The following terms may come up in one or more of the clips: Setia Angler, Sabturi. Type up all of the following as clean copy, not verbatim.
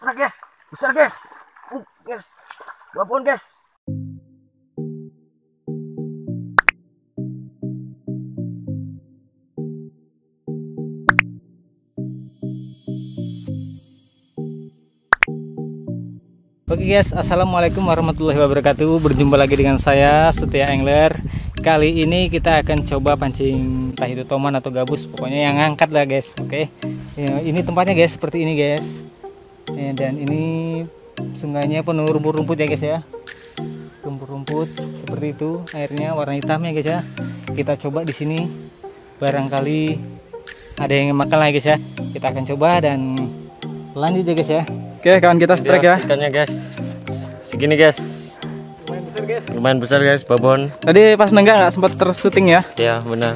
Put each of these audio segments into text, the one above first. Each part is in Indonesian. Udah guys, besar guys. Guys, 2 pound guys. Oke guys, assalamualaikum warahmatullahi wabarakatuh. Berjumpa lagi dengan saya Setia Angler. Kali ini kita akan coba pancing entah itu toman atau gabus, pokoknya yang angkat lah guys. Oke, ini tempatnya guys seperti ini guys. Dan ini sungainya penuh rumput-rumput ya guys ya. Rumput-rumput seperti itu, airnya warna hitamnya guys ya. Kita coba di sini, barangkali ada yang makan lah guys ya. Kita akan coba dan lanjut ya guys ya. Oke, kawan kita strike ya. Ikannya guys, segini guys. Lumayan besar guys. Lumayan besar guys, babon. Tadi pas nenggak nggak sempat tersyuting ya? Iya benar.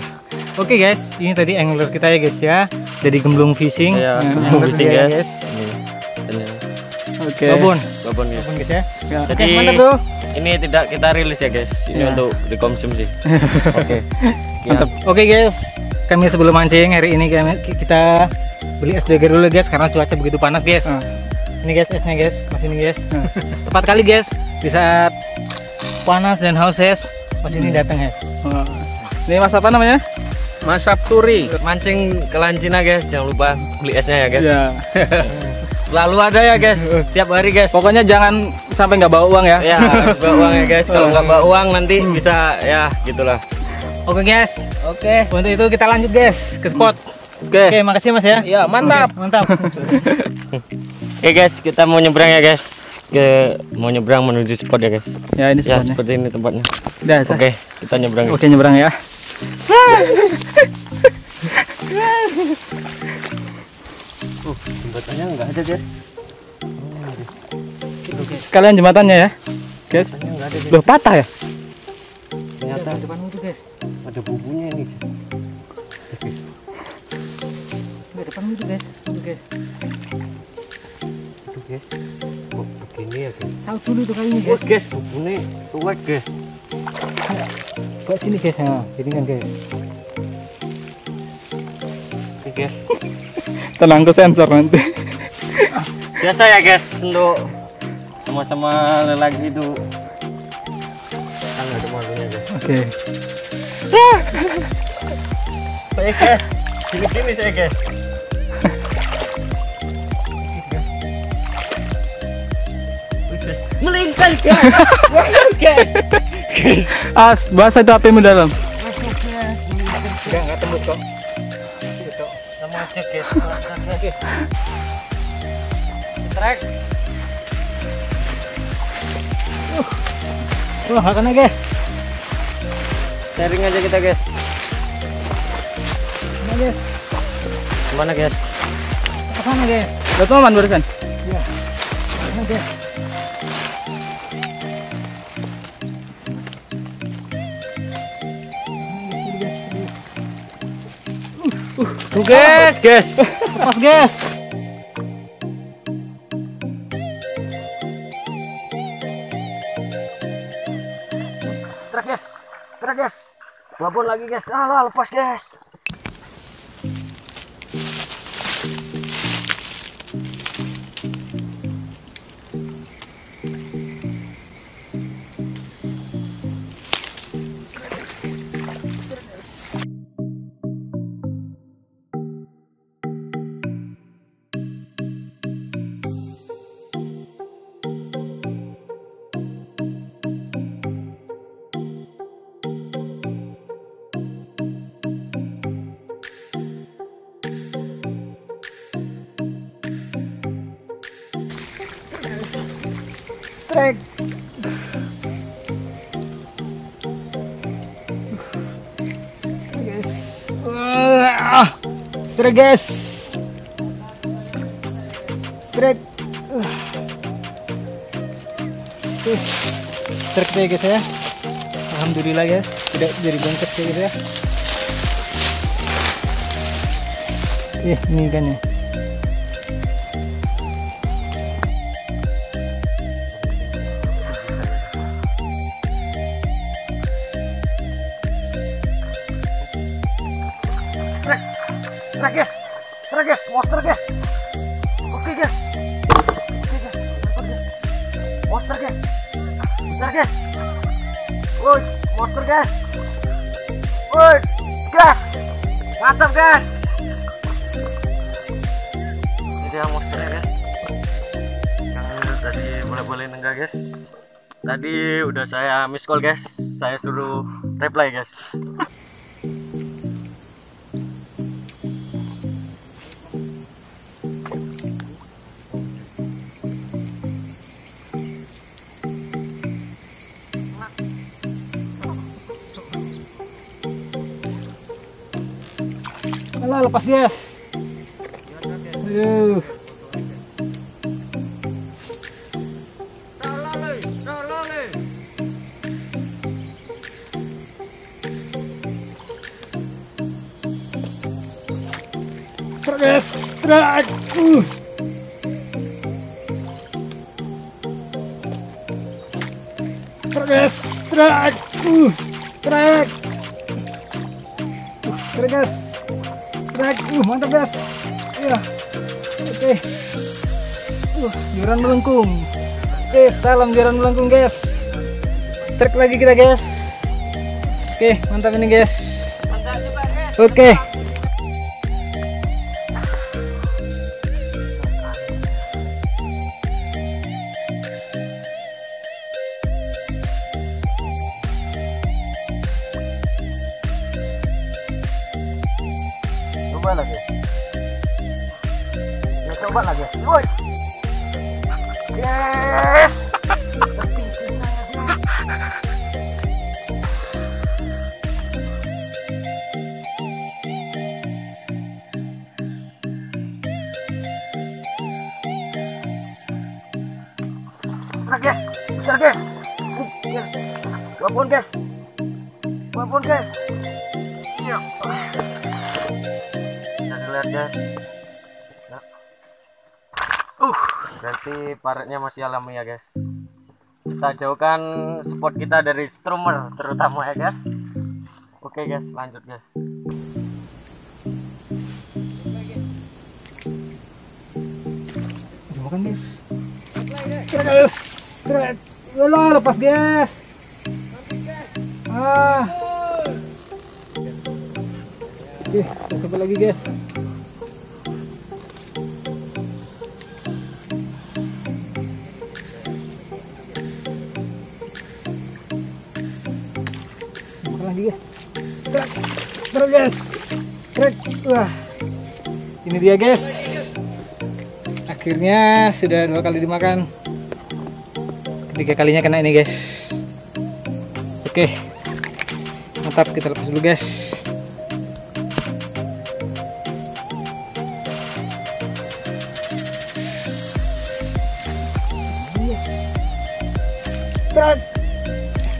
Oke guys, ini tadi angler kita ya guys ya. Jadi gemblung fishing. Iya. Gemblung fishing guys. Oke. Babon. Babon ya. Babon guys ya. Jadi mantap bro. Ini tidak kita rilis ya guys. Ini untuk dikonsumsi. Oke. Mantap. Oke guys, kami sebelum mancing hari ini kita beli es deger dulu guys karena cuaca begitu panas guys. Ini guys esnya guys, masih ini guys. Tepat kali guys, di saat panas dan haus guys, mas ini datang guys. Ini mas apa namanya? Mas Sabturi, mancing kelancina guys, jangan lupa beli esnya ya guys. Selalu ada ya guys, setiap hari guys. Pokoknya jangan sampai nggak bawa uang ya. Ya harus bawa uang ya guys, kalau nggak bawa uang nanti bisa ya gitulah. Oke guys, oke. Untuk itu kita lanjut guys ke spot. Oke, makasih mas ya. Iya mantap, mantap. Oke guys, kita mau nyebrang ya guys, mau nyebrang menuju spot ya guys. Ya ini ya, seperti ini tempatnya. Udah, oke, kita nyebrang. Oke nyebrang ya. Jembatannya nggak ada guys. Sekalian jembatannya ya, guys. Loh patah ya? Ternyata depanmu tuh guys. Ada bubunya ini. Nggak depanmu tuh guys, guys, kok begini ya guys? Saut dulu tuh kayaknya guys. Guys, begini, suwek guys. Kok sini guys, nah, jadi kan guys. Oke guys. Tenang ke sensor nanti. Biasa ya guys, untuk sama-sama lelaki itu. Ada malunya guys. Oke. Oke guys, begini saya guys. Melingkar guys, guys. As bahasa itu apa yang mendalam? Enggak tembus kok. Sama aja guys, trek. Wah kena guys. Sharing aja kita guys. Mana guys? Kemana guys? Kesana guys. Udah toman barusan? Iya. Mana guys? Guys, guys. Lepas, guys. Strike, guys. Strike, guys. Babon lagi, guys. Alah, lepas, guys. Strike. Strike guys. Strike. Strike ya guys ya. Alhamdulillah guys, tidak jadi bengkak kayak gitu ya. Ini kan ya. Strike guys, monster guys. Oke guys, monster guys, besar guys, wush, monster guys, wush, gas, mantap guys. Ini dia monsternya guys, yang tadi boleh-boleh enggak guys. Tadi udah saya miss call guys, saya suruh reply guys. Alah, lepas guys. Terus mantap guys. Ya. Oke. Joran melengkung. Oke, salam joran melengkung guys. Strike lagi kita guys. Oke, mantap ini guys. Mantap juga guys. Oke. Coba lagi. Woi. Yes. Guys, besar guys. Yes. Wapun guys. Wapun guys. Iya. Bisa dilihat guys. Berarti paretnya masih alami ya guys. Kita jauhkan spot kita dari strumer terutama ya guys. Oke guys, lanjut guys. Jauhkan guys. Lepas guys. Oke, kita coba lagi guys. Trek. Wah, ini dia guys, akhirnya sudah 2 kali dimakan, 3 kalinya kena ini guys. Oke, mantap, kita lepas dulu guys.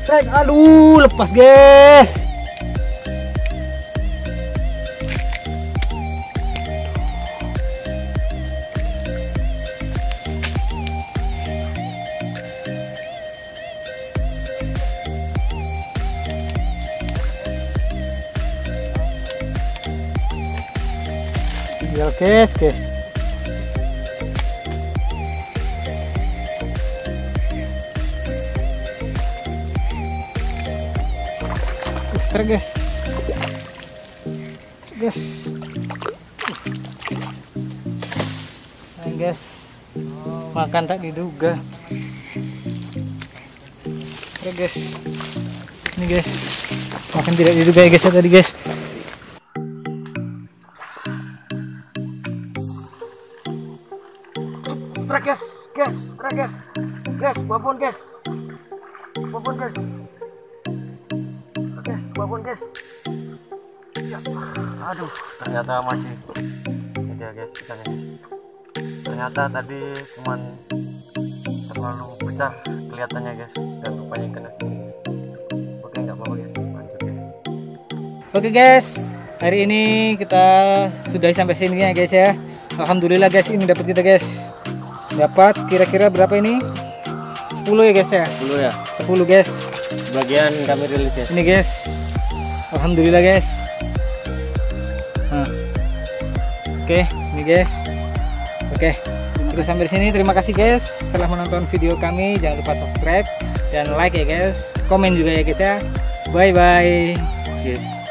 Trek. Aduh, lepas guys. Guys. Strike guys. Guys. Nah, guys. Makan tak diduga. Strike guys. Ini guys. Makan tidak diduga ya guys tadi guys. Guys, babon guys. Babon guys. Ya. Aduh, ternyata masih ada guys ikannya guys. Ternyata tadi cuman terlalu besar kelihatannya guys, dan rupanya ikannya segini. Oke, nggak apa-apa guys, lanjut guys. Oke guys, hari ini kita sudah sampai sini ya guys ya. Alhamdulillah guys, ini dapat kita guys. Dapat kira-kira berapa ini? 10 ya guys ya? 10 ya? 10 guys. Bagian kami rilis ya. Ini guys. Alhamdulillah guys. Oke, ini guys. Oke. Terima cukup sampai sini. Terima kasih guys telah menonton video kami. Jangan lupa subscribe dan like ya guys. Komen juga ya guys ya. Bye bye.